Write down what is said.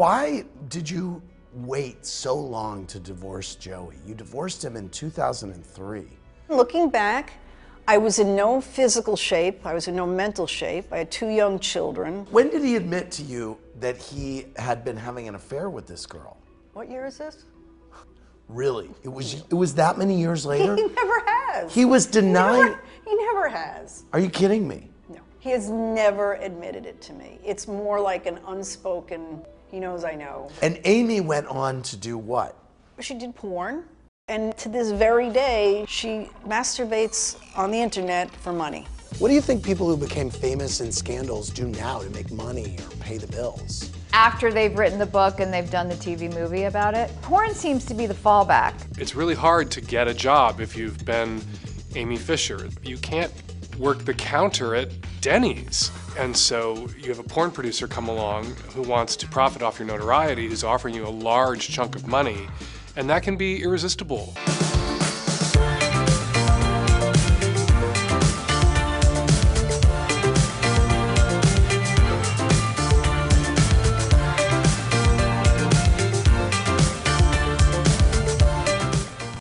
Why did you wait so long to divorce Joey? You divorced him in 2003. Looking back, I was in no physical shape. I was in no mental shape. I had two young children. When did he admit to you that he had been having an affair with this girl? What year is this? Really? It was that many years later? He never has. He was denying... He never has. Are you kidding me? No. He has never admitted it to me. It's more like an unspoken, he knows I know. And Amy went on to do what? She did porn. And to this very day, she masturbates on the internet for money. What do you think people who became famous in scandals do now to make money or pay the bills? After they've written the book and they've done the TV movie about it, porn seems to be the fallback. It's really hard to get a job if you've been Amy Fisher. You can't work the counter at Denny's. And so you have a porn producer come along who wants to profit off your notoriety, who's offering you a large chunk of money, and that can be irresistible.